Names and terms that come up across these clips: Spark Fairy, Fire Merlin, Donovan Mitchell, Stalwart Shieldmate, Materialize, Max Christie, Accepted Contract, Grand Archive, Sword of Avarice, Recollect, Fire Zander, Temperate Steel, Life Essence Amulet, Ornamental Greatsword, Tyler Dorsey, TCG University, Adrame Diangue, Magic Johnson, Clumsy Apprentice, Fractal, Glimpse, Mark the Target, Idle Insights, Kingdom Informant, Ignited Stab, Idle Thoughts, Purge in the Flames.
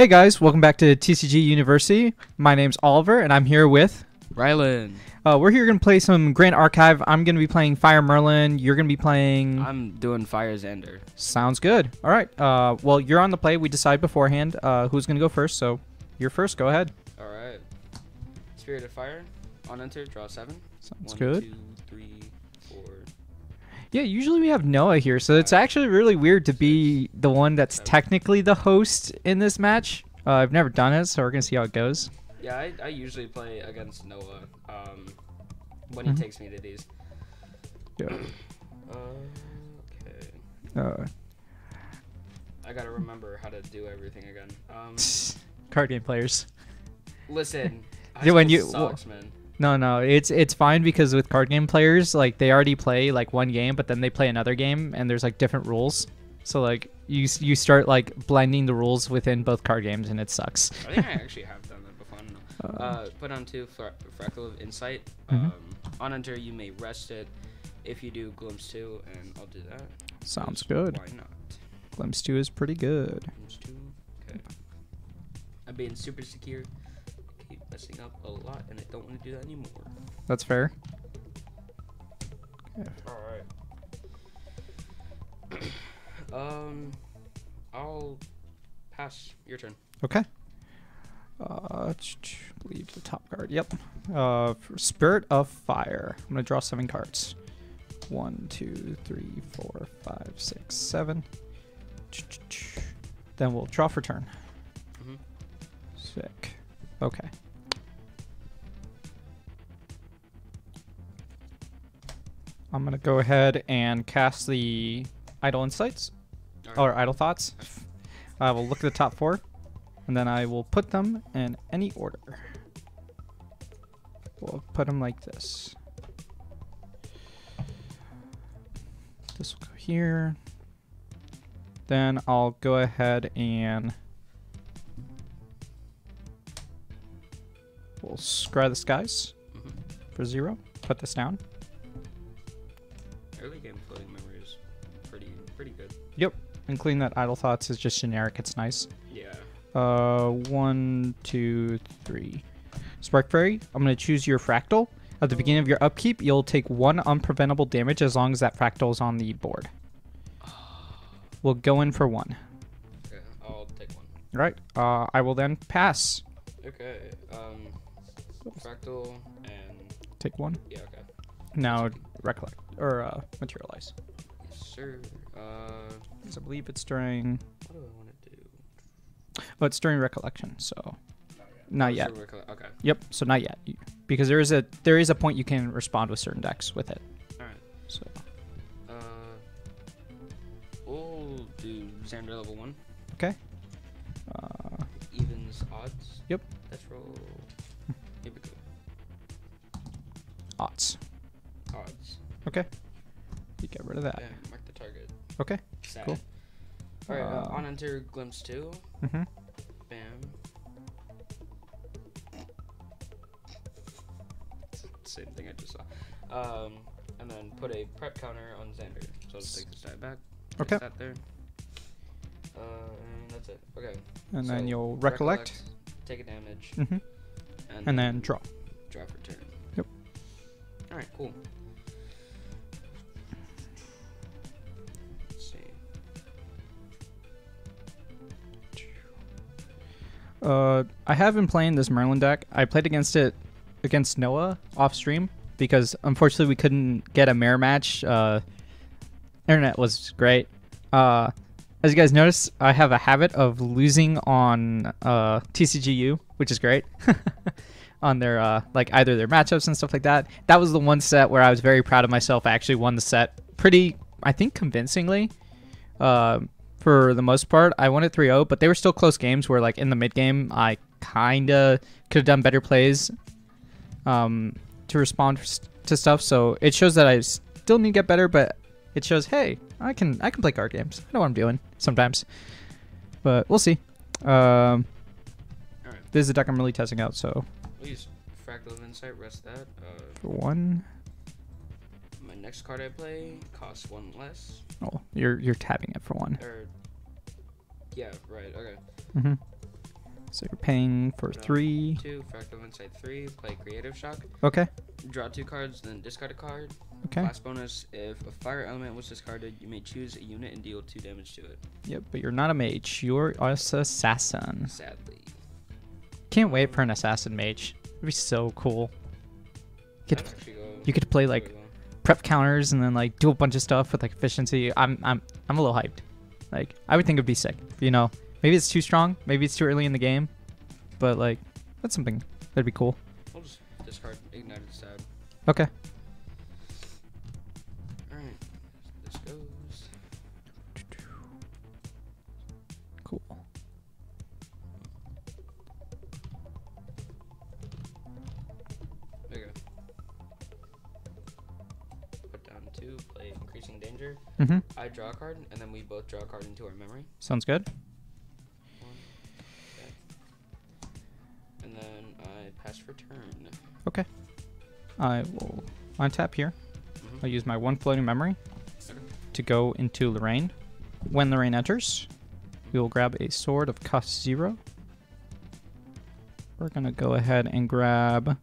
Hey guys, welcome back to TCG University. My name's Oliver and I'm here with Rylan. We're here going to play some Grand Archive. I'm going to be playing Fire Merlin. You're going to be playing... I'm doing Fire Zander. Sounds good. All right. Well, you're on the play. We decide beforehand who's going to go first. So you're first. Go ahead. All right. Spirit of Fire. On enter. Draw 7. Sounds good. 1, 2, 3, 4. Yeah, usually we have Noah here, so it's actually really weird to be the one that's technically the host in this match. I've never done it, so we're going to see how it goes. Yeah, I usually play against Noah when he takes me to these. Yeah. Okay. I got to remember how to do everything again. Card game players. Listen, high school sucks, man. No, it's fine because with card game players, like they already play like one game, but then they play another game, and there's like different rules. So like you start like blending the rules within both card games, and it sucks. I think I actually have done that before. I don't know. Put on 2 Freckle of Insight. On enter, you may rest it. If you do, Glimpse 2, and I'll do that. Sounds good. Why not? Glimpse 2 is pretty good. Glimpse 2. Okay. I'm being super secure. Messing up a lot, and I don't want to do that anymore. That's fair. Yeah. All right. I'll pass. Your turn. Okay. Leave the top card. Yep. For Spirit of Fire. I'm gonna draw 7 cards. 1, 2, 3, 4, 5, 6, 7. Then we'll draw for turn. Sick. Okay. I'm going to go ahead and cast the Idle Insights, or Idle Thoughts. I will look at the top 4, and then I will put them in any order. We'll put them like this. This will go here. Then I'll go ahead and... we'll Scry the Skies for 0. Put this down. Early game floating memory is pretty good. Yep. Including that Idle Thoughts is just generic. It's nice. Yeah. 1, 2, 3. Spark Fairy. I'm going to choose your Fractal. At the beginning of your upkeep, you'll take 1 unpreventable damage as long as that Fractal is on the board. We'll go in for 1. Okay. I'll take 1. All right. I will then pass. Okay. Fractal and... take 1? Yeah, okay. Now, Recollect, or Materialize. Yes, sir. Because I believe it's during... what do I want to do? Oh, it's during Recollection, so... Not yet. Okay. Yep, so not yet. Because there is a point you can respond with certain decks with it. Alright. So... we'll do Zander level 1. Okay. Evens Odds? Yep. Let's roll... here we go. Odds. Okay. You get rid of that. Yeah, Mark the Target. Okay. Sad. Cool. Alright, on enter Glimpse 2. Bam. Same thing I just saw. And then put a prep counter on Zander. So I'll just take this die back. Okay. That there. And that's it. Okay. And so then you'll recollect. Take a damage. And then draw. Draw for turn. Yep. Alright, cool. Let's see. I have been playing this Merlin deck. I played against Noah off stream because unfortunately we couldn't get a mirror match. Internet was great. As you guys notice, I have a habit of losing on TCGU, which is great, on their like either their matchups and stuff like that. That was the one set where I was very proud of myself. I actually won the set pretty, I think, convincingly for the most part. I won it 3-0, but they were still close games where like in the mid game, I kind of could have done better plays to respond to stuff. So it shows that I still need to get better, but it shows, hey, I can play card games. I know what I'm doing sometimes, but we'll see. All right. This is a deck I'm really testing out, so. We'll use Fractal of Insight, rest that. For 1. My next card I play costs 1 less. Oh, you're tapping it for 1. Yeah, right. Okay. So you're paying for three. Two, Freckle of Insight 3, play Creative Shock. Okay. Draw 2 cards, then discard a card. Okay. Last bonus, if a fire element was discarded, you may choose a unit and deal 2 damage to it. Yep, but you're not a mage. You're an assassin. Sadly. Can't wait for an assassin mage. It'd be so cool. You could play like prep counters and then like do a bunch of stuff with like efficiency. I'm a little hyped. Like I would think it'd be sick, you know. Maybe it's too strong. Maybe it's too early in the game. But, like, that's something that'd be cool. I'll just discard Ignited Stab. Okay. Alright. This goes. Cool. There you go. Put down 2, play Increasing Danger. Mm-hmm. I draw a card, and then we both draw a card into our memory. Sounds good. Pass for turn. Okay. I will untap here. Mm-hmm. I'll use my 1 floating memory to go into Lorraine. When Lorraine enters, we will grab a sword of cost 0. We're going to go ahead and grab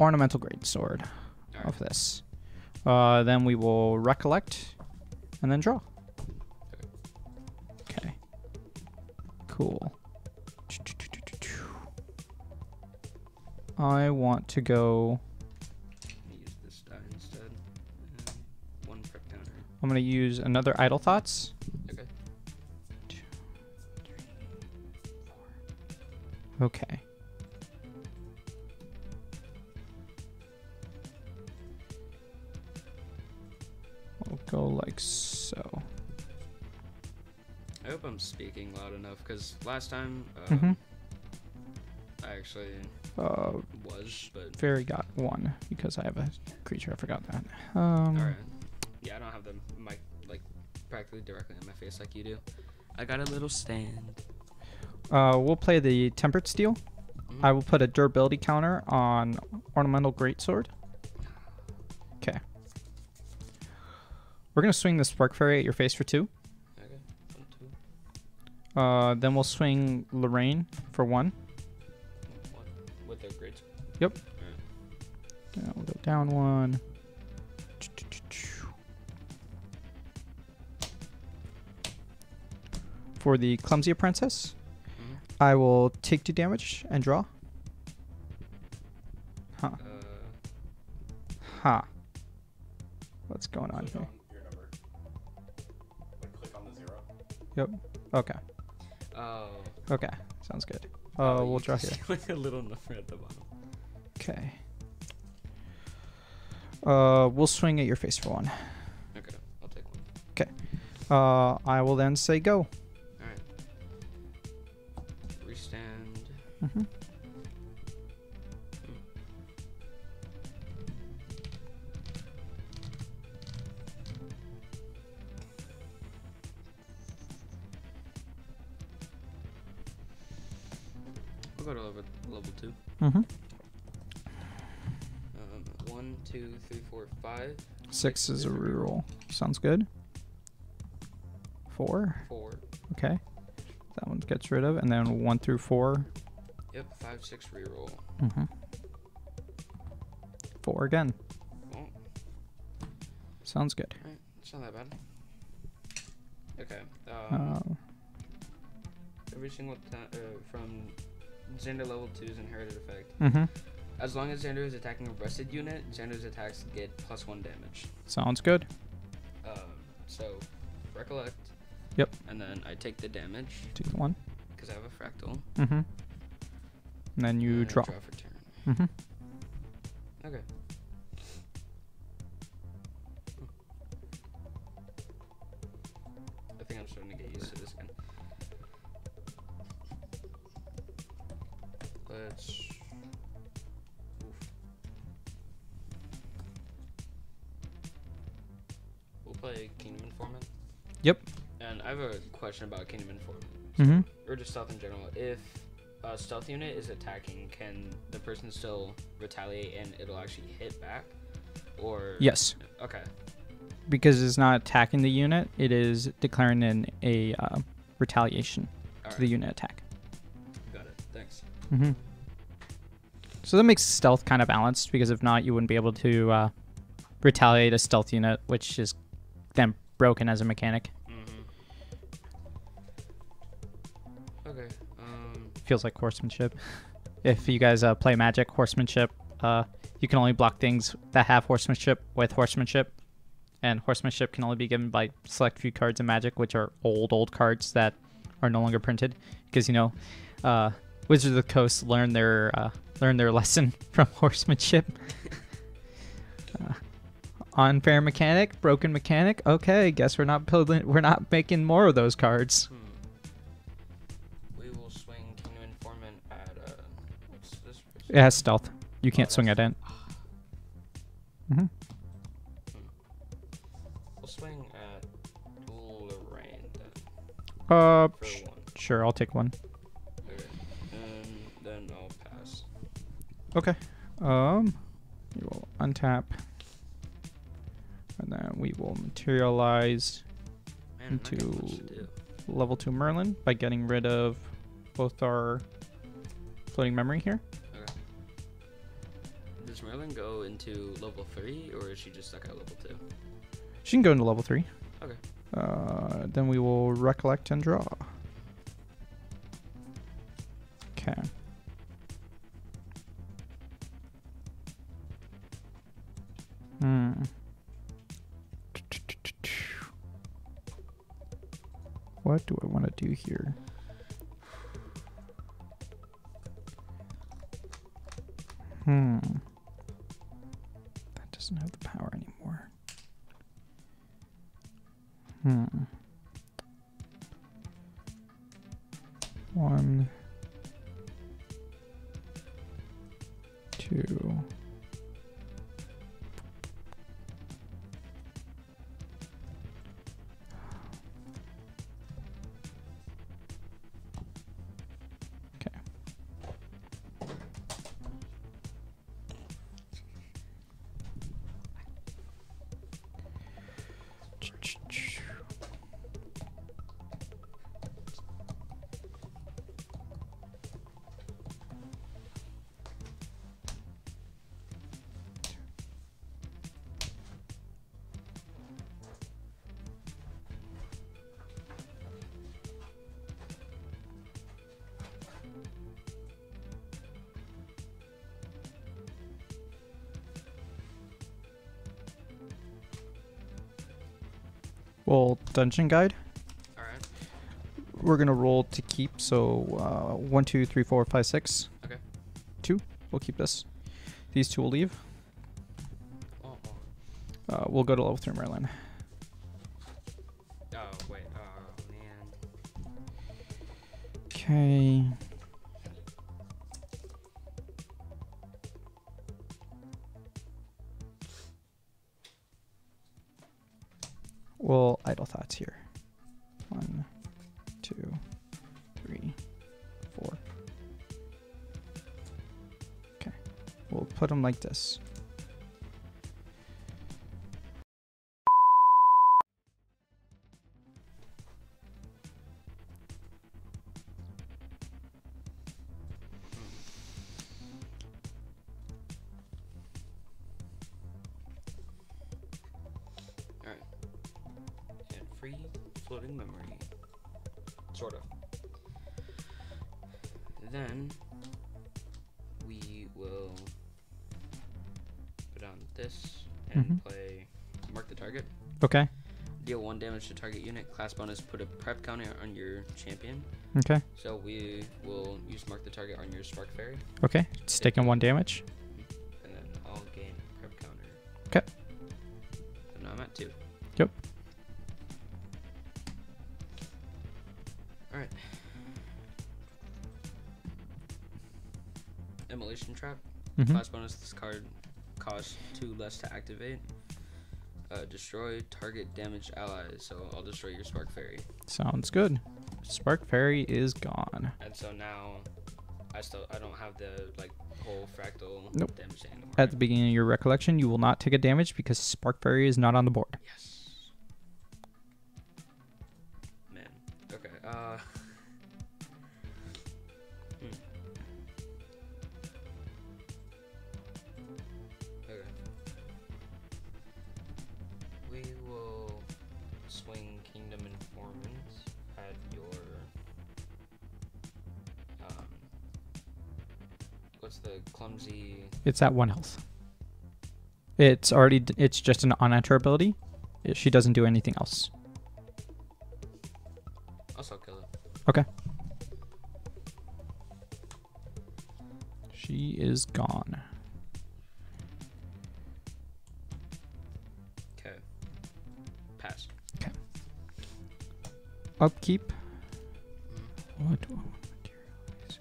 Ornamental Greatsword off this. Then we will recollect and then draw. Okay. Cool. I want to go. Use this die instead. One prep counter. I'm gonna use another Idle Thoughts. Okay. 2, 3, 4. Okay. We'll go like so. I hope I'm speaking loud enough, because last time. I actually was, but Fairy got 1 because I have a creature. I forgot that. All right. Yeah, I don't have the mic like practically directly in my face like you do. I got a little stand. We'll play the Temperate Steel. Mm-hmm. I will put a durability counter on Ornamental Greatsword. Okay. We're gonna swing the Spark Fairy at your face for 2. Okay. 1, 2. Then we'll swing Lorraine for 1. Yep. Right. Yeah, we'll go down 1. For the Clumsy Apprentice, I will take 2 damage and draw. Huh. Huh. What's going on here? Your number. Like, click on the 0. Yep. Okay. Oh. Okay. Sounds good. We'll draw here. Like a little number at the bottom. Okay. We'll swing at your face for 1. Okay, I'll take 1. Okay. I will then say go. Alright. Restand. Mm-hmm. We'll go to level 2. Mm-hmm. 1, 2, 3, 4, 5. 6 is a reroll. Sounds good. 4. 4. Okay. That one gets rid of, and then 1 through 4. Yep. 5, 6 reroll. Mm-hmm. 4 again. Oh. Sounds good. All right. It's not that bad. Okay. Every single time from Zander level 2's inherited effect. Mm-hmm. As long as Zander is attacking a rested unit, Zander's attacks get +1 damage. Sounds good. So, recollect. Yep. And then I take the damage. Take 1. Because I have a fractal. Mm-hmm. And then you draw. Draw for turn. Mm-hmm. Okay. I think I'm starting to get used to this again. Let's. Play Kingdom Informant. Yep. And I have a question about Kingdom Informant. So, or just stealth in general. If a stealth unit is attacking, can the person still retaliate and it'll actually hit back? Or yes. Okay. Because it's not attacking the unit, it is declaring in a retaliation all to the unit attack. Got it. Thanks. Mm-hmm. So that makes stealth kind of balanced, because if not, you wouldn't be able to retaliate a stealth unit, which is then broken as a mechanic. Mm-hmm. Okay. Feels like horsemanship. If you guys play Magic, horsemanship, you can only block things that have horsemanship with horsemanship. And horsemanship can only be given by select few cards in Magic, which are old cards that are no longer printed. Because, you know, Wizards of the Coast learned their lesson from horsemanship. Unfair mechanic, broken mechanic. Okay, guess we're not making more of those cards. We will swing Kingdom Informant at what's this? It has stealth. You can't swing at it. Mm-hmm. We'll swing at Lorraine then. Sure, I'll take one. Okay. And then I'll pass. Okay. You will untap. And then we will materialize into level 2 Merlin by getting rid of both our floating memory here. Okay. Does Merlin go into level 3 or is she just stuck at level 2? She can go into level 3. Okay. Then we will recollect and draw. Okay. Hmm. What do I want to do here? That doesn't have the power anymore. One, two. Dungeon Guide. All right. We're going to roll to keep, so 1, 2, 3, 4, 5, 6. Okay. 2. We'll keep this. These two will leave. Oh. We'll go to level 3 Merlin. Oh, wait. Oh, man. Okay. We'll idle thoughts here. 1, 2, 3, 4. Okay. We'll put them like this. Okay. Deal 1 damage to target unit. Class bonus. Put a prep counter on your champion. Okay. So we will use Mark the Target on your Spark Fairy. Okay. It's taking 1 damage. And then I'll gain prep counter. Okay. So now I'm at 2. Yep. Alright. Immolation Trap. Mm-hmm. Class bonus. This card costs 2 less to activate. Destroy target damaged allies, so I'll destroy your Spark Fairy. Sounds good. Spark Fairy is gone. And so now I don't have the like whole fractal damage anymore. At the beginning of your recollection, you will not take a damage because Spark Fairy is not on the board. Yes. Man. Okay. Okay. We will swing Kingdom Informant at your, what's the clumsy? It's at 1 health. It's already, it's just an on-enter ability. She doesn't do anything else. I'll still kill it. Okay. She is gone. Okay. Pass. Okay. Upkeep. What do I want to materialize?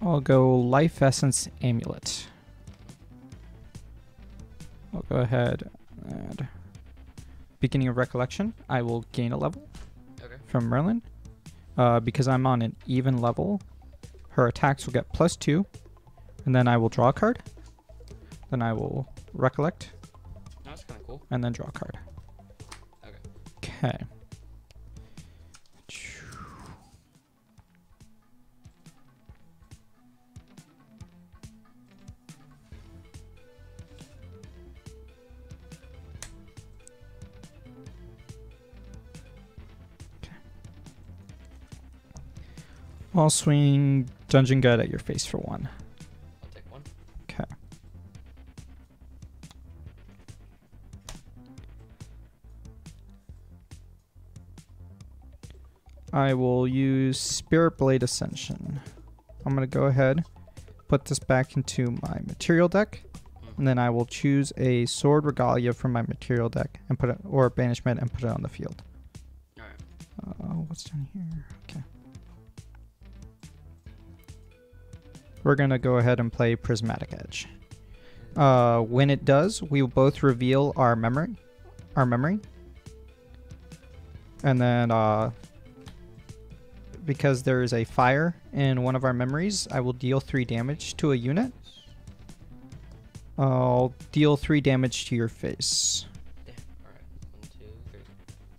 I'll go Life Essence Amulet. I'll go ahead and beginning of Recollection, I will gain a level from Merlin. Because I'm on an even level, her attacks will get +2, and then I will draw a card. Then I will Recollect. That's kind of cool. And then draw a card. Okay. Okay. I'll swing Dungeon Guide at your face for 1. I'll take 1. Okay. I will use Spirit Blade Ascension. I'm going to go ahead, put this back into my material deck, and then I will choose a Sword Regalia from my material deck and put it, or Banishment, and put it on the field. All right. What's down here? Okay. We're going to go ahead and play Prismatic Edge. When it does, we will both reveal our memory. And then, because there is a fire in one of our memories, I will deal 3 damage to a unit. I'll deal 3 damage to your face. Yeah. All right.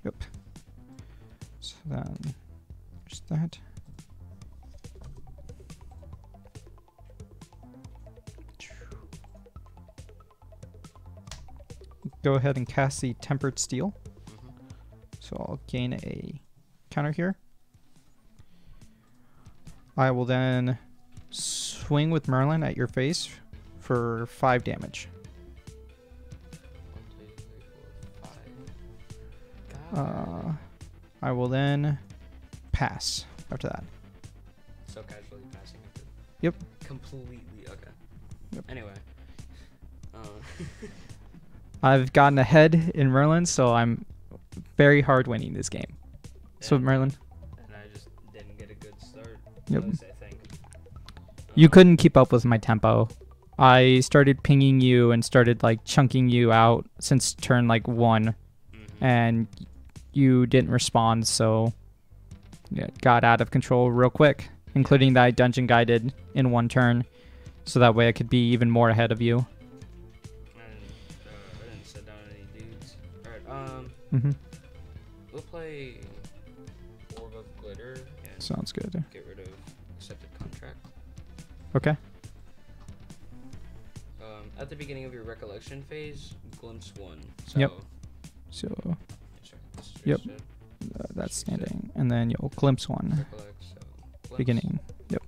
1, 2, 3. Yep. So then, there's that. Go ahead and cast the Temperate Steel. So I'll gain a counter here. I will then swing with Merlin at your face for 5 damage. 1, 2, 3, 4, 5. I will then pass after that. So casually passing after. Yep. Completely okay. Yep. Anyway. I've gotten ahead in Merlin, so I'm very hard winning this game. Yeah. So Merlin. And I just didn't get a good start. Yep. At least I think. You couldn't keep up with my tempo. I started pinging you and started like chunking you out since turn like 1, and you didn't respond, so it got out of control real quick. Including that I dungeon guided in 1 turn, so that way I could be even more ahead of you. We'll play Orb of Glitter. And sounds good. Get rid of Accepted Contract. Okay. At the beginning of your recollection phase, Glimpse 1. So yep. So. Sorry, yep. That's standing, and then you'll Glimpse 1. Recollect, so Glimpse. Beginning. Yep.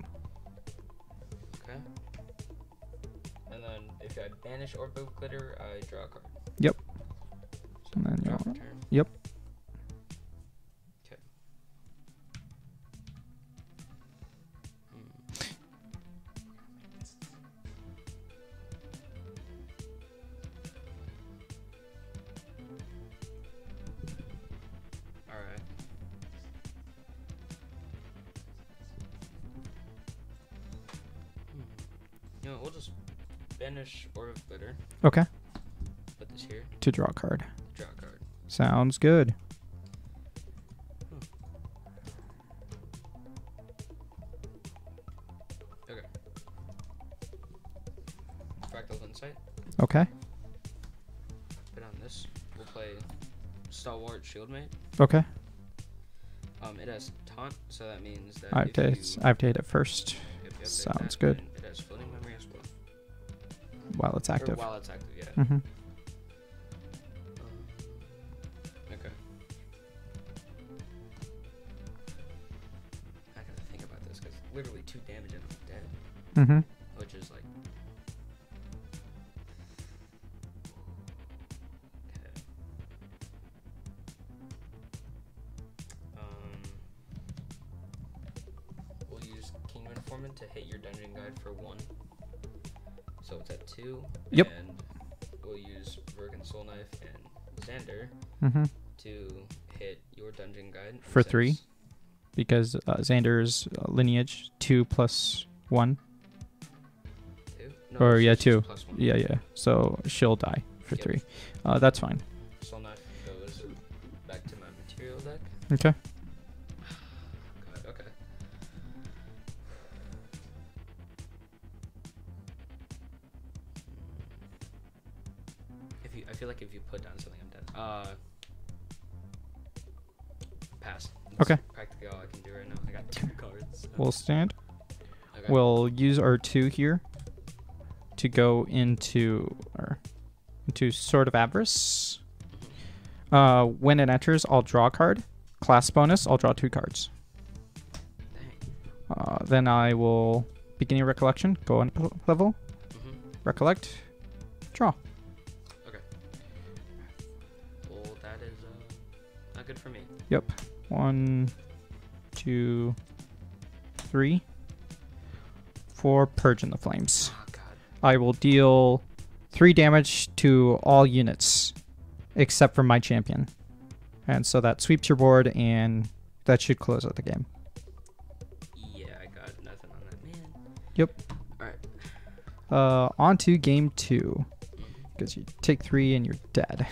Okay. And then if I banish Orb of Glitter, I draw a card. Yep. And then you'll, yep. Okay. All right. No, we'll just banish Orb of Glitter. Okay. Put this here. To draw a card. Sounds good. Okay. Freckle of Insight. Okay. Put on this. We'll play Stalwart Shieldmate. Okay. It has taunt, so that means that I have to hit it first. Sounds good. It has floating memory as well. While it's active. Or while it's active, yeah. Mm-hmm. Okay. I gotta think about this because literally 2 damage and I'm dead. Mm-hmm. Which is like. To hit your Dungeon Guide for 1. So it's at 2. Yep. And we'll use Broken Soul Knife and Zander to hit your Dungeon Guide. For 3. Because Zander's lineage, 2 plus 1. 2? No, or yeah, 2. Plus 1. Yeah, yeah. So she'll die for 3. That's fine. Soul Knife goes back to my material deck. Okay. I feel like if you put down something, I'm dead. Pass. That's okay. Practically all I can do right now. I got 2 cards. So. We'll stand. Okay. We'll use our 2 here to go into our Sword of Avarice. When it enters, I'll draw a card. Class bonus, I'll draw 2 cards. Dang. Then I will beginning recollection. Go on level. Recollect. Draw. For me. Yep. 1, 2, 3, 4. Purge in the flames. Oh, God. I will deal 3 damage to all units, except for my champion. And so that sweeps your board, and that should close out the game. Yeah, I got nothing on that man. Yep. All right. On to game 2, because you take 3 and you're dead.